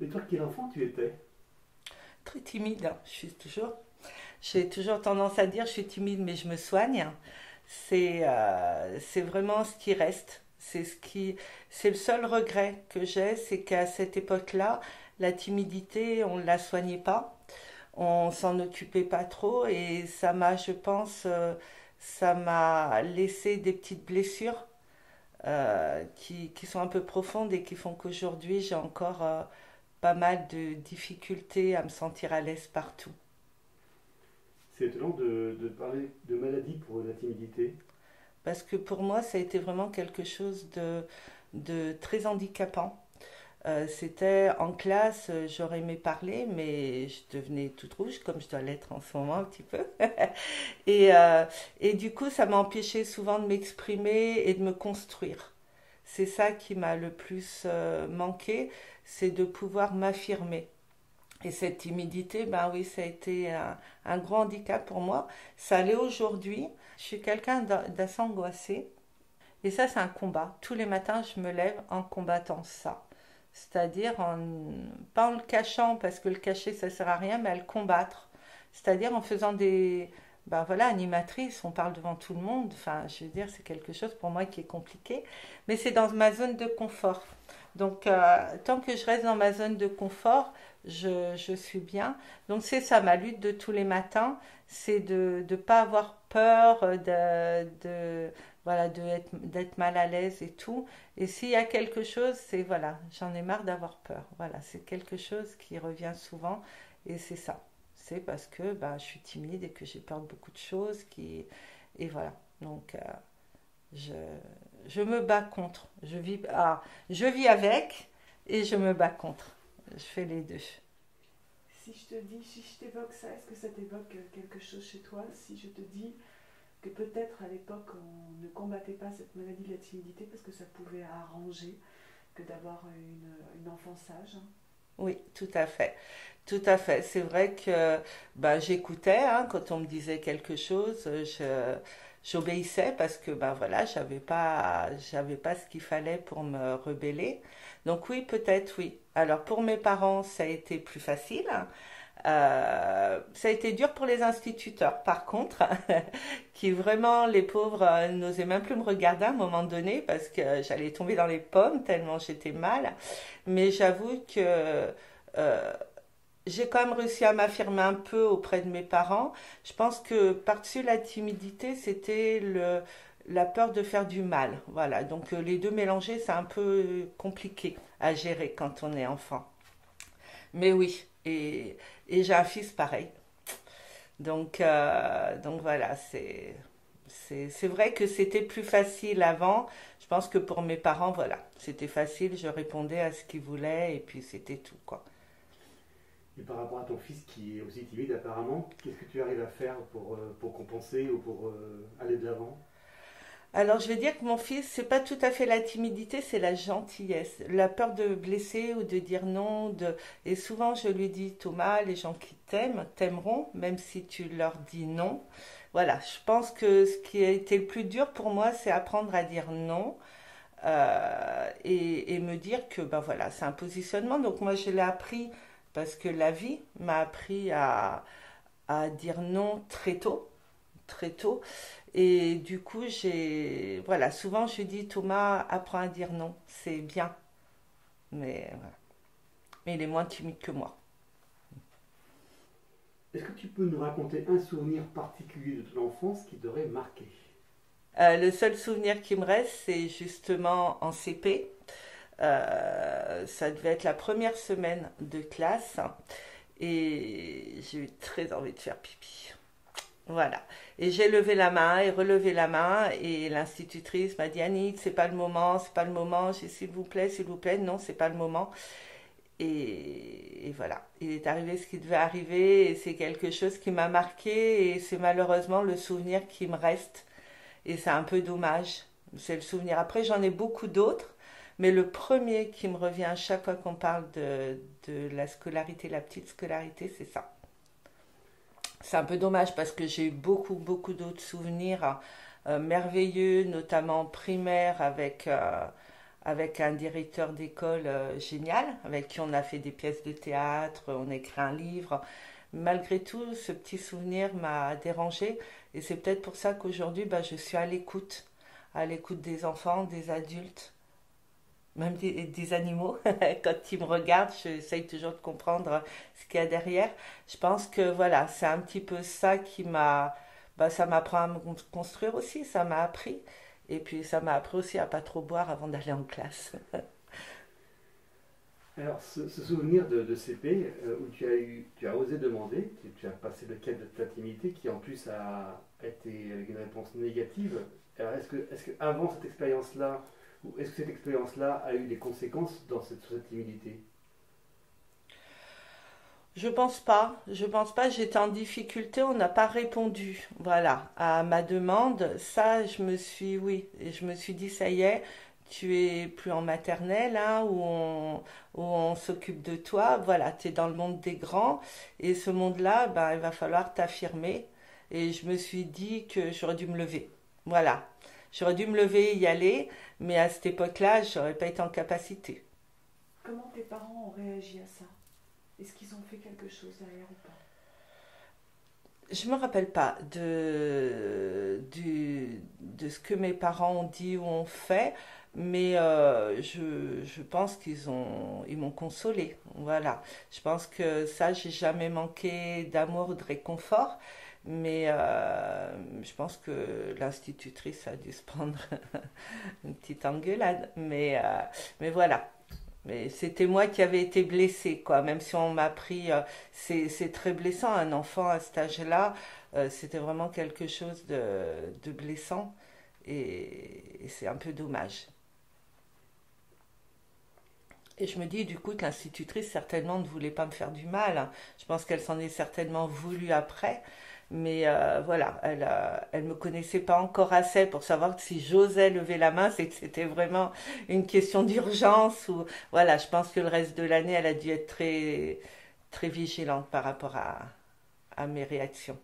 Et toi, quel enfant tu étais? Très timide, hein. J'ai toujours tendance à dire je suis timide mais je me soigne. C'est vraiment ce qui reste. C'est le seul regret que j'ai, c'est qu'à cette époque-là, la timidité, on ne la soignait pas, on s'en occupait pas trop et ça m'a, je pense, ça m'a laissé des petites blessures qui sont un peu profondes et qui font qu'aujourd'hui, j'ai encore pas mal de difficultés à me sentir à l'aise partout. C'est étonnant de parler de maladie pour la timidité. Parce que pour moi, ça a été vraiment quelque chose de très handicapant. C'était en classe, j'aurais aimé parler, mais je devenais toute rouge, comme je dois l'être en ce moment un petit peu. Et du coup, ça m'a empêché souvent de m'exprimer et de me construire. C'est ça qui m'a le plus manqué, c'est de pouvoir m'affirmer. Et cette timidité, ben oui, ça a été un gros handicap pour moi. Ça l'est aujourd'hui. Je suis quelqu'un d'assez angoissé. Et ça, c'est un combat. Tous les matins, je me lève en combattant ça. C'est-à-dire, pas en le cachant, parce que le cacher, ça ne sert à rien, mais à le combattre. C'est-à-dire en faisant des... Ben voilà, animatrice, on parle devant tout le monde. Enfin, je veux dire, c'est quelque chose pour moi qui est compliqué. Mais c'est dans ma zone de confort. Donc, tant que je reste dans ma zone de confort, je suis bien. Donc, c'est ça, ma lutte de tous les matins, c'est de ne pas avoir peur, voilà, d'être mal à l'aise et tout. Et s'il y a quelque chose, c'est voilà, j'en ai marre d'avoir peur. Voilà, c'est quelque chose qui revient souvent et c'est ça. C'est parce que ben, je suis timide et que j'ai peur de beaucoup de choses. Et voilà, donc je me bats contre. Je vis avec et je me bats contre. Je fais les deux. Si je te dis, si je t'évoque ça, est-ce que ça t'évoque quelque chose chez toi? Si je te dis que peut-être à l'époque, on ne combattait pas cette maladie de la timidité parce que ça pouvait arranger que d'avoir une enfance sage, hein. Oui, tout à fait. Tout à fait. C'est vrai que ben, j'écoutais, hein, quand on me disait quelque chose, j'obéissais parce que ben, voilà, j'avais pas ce qu'il fallait pour me rebeller. Donc oui, peut-être oui. Alors pour mes parents, ça a été plus facile. Ça a été dur pour les instituteurs, par contre, qui vraiment, les pauvres, n'osaient même plus me regarder à un moment donné parce que j'allais tomber dans les pommes tellement j'étais mal. Mais j'avoue que j'ai quand même réussi à m'affirmer un peu auprès de mes parents. Je pense que par-dessus la timidité, c'était la peur de faire du mal. Voilà, donc les deux mélangés, c'est un peu compliqué à gérer quand on est enfant. Mais oui. Et j'ai un fils pareil. Donc voilà, c'est vrai que c'était plus facile avant. Je pense que pour mes parents, voilà, c'était facile. Je répondais à ce qu'ils voulaient et puis c'était tout, quoi. Et par rapport à ton fils qui est aussi timide apparemment, qu'est-ce que tu arrives à faire pour compenser ou pour aller de l'avant ? Alors, je vais dire que mon fils, c'est pas tout à fait la timidité, c'est la gentillesse, la peur de blesser ou de dire non. Et souvent, je lui dis, Thomas, les gens qui t'aiment, t'aimeront, même si tu leur dis non. Voilà, je pense que ce qui a été le plus dur pour moi, c'est apprendre à dire non et me dire que, ben voilà, c'est un positionnement. Donc, moi, je l'ai appris parce que la vie m'a appris à dire non très tôt. Très tôt, et du coup j'ai voilà, souvent je dis Thomas, apprends à dire non, c'est bien, mais voilà. Mais il est moins timide que moi. Est-ce que tu peux nous raconter un souvenir particulier de ton enfance qui t'aurait marqué? Le seul souvenir qui me reste, c'est justement en CP. Ça devait être la première semaine de classe et j'ai eu très envie de faire pipi. Voilà. Et j'ai levé la main et relevé la main et l'institutrice m'a dit « Annick, c'est pas le moment, c'est pas le moment. » J'ai dit « S'il vous plaît, non, c'est pas le moment. » Et voilà. Il est arrivé ce qui devait arriver et c'est quelque chose qui m'a marqué et c'est malheureusement le souvenir qui me reste. Et c'est un peu dommage. C'est le souvenir. Après, j'en ai beaucoup d'autres, mais le premier qui me revient à chaque fois qu'on parle de la scolarité, la petite scolarité, c'est ça. C'est un peu dommage parce que j'ai eu beaucoup d'autres souvenirs merveilleux, notamment primaires, avec, avec un directeur d'école génial, avec qui on a fait des pièces de théâtre, on a écrit un livre. Malgré tout, ce petit souvenir m'a dérangée et c'est peut-être pour ça qu'aujourd'hui, je suis à l'écoute des enfants, des adultes, même des animaux. Quand ils me regardent, j'essaye toujours de comprendre ce qu'il y a derrière. Je pense que voilà, c'est un petit peu ça qui m'a... ça m'apprend à me construire aussi, ça m'a appris. Et puis ça m'a appris aussi à ne pas trop boire avant d'aller en classe. Alors, ce souvenir de CP, où tu as osé demander, tu as passé le cap de ta timidité, qui en plus a été avec une réponse négative. Alors, est-ce que avant cette expérience-là, ou est-ce que cette expérience-là a eu des conséquences dans sur cette timidité? Je pense pas, j'étais en difficulté, on n'a pas répondu, voilà, à ma demande. Ça, je me suis dit, ça y est, tu es plus en maternelle, hein, où on s'occupe de toi, voilà, tu es dans le monde des grands, et ce monde-là, il va falloir t'affirmer, et je me suis dit que j'aurais dû me lever, voilà. J'aurais dû me lever et y aller, mais à cette époque-là, je n'aurais pas été en capacité. Comment tes parents ont réagi à ça? Est-ce qu'ils ont fait quelque chose derrière ou pas? Je ne me rappelle pas de ce que mes parents ont dit ou ont fait, mais je pense qu'ils m'ont consolée. Voilà. Je pense que ça, j'ai jamais manqué d'amour ou de réconfort. Mais je pense que l'institutrice a dû se prendre une petite engueulade. Mais voilà. Mais c'était moi qui avais été blessée, quoi. Même si on m'a pris... c'est très blessant, un enfant à cet âge-là. C'était vraiment quelque chose de blessant. Et c'est un peu dommage. Et je me dis du coup que l'institutrice certainement ne voulait pas me faire du mal. Je pense qu'elle s'en est certainement voulu après. Mais voilà, elle me connaissait pas encore assez pour savoir que si j'osais lever la main, c'est que c'était vraiment une question d'urgence. Ou voilà, je pense que le reste de l'année, elle a dû être très, très vigilante par rapport à mes réactions.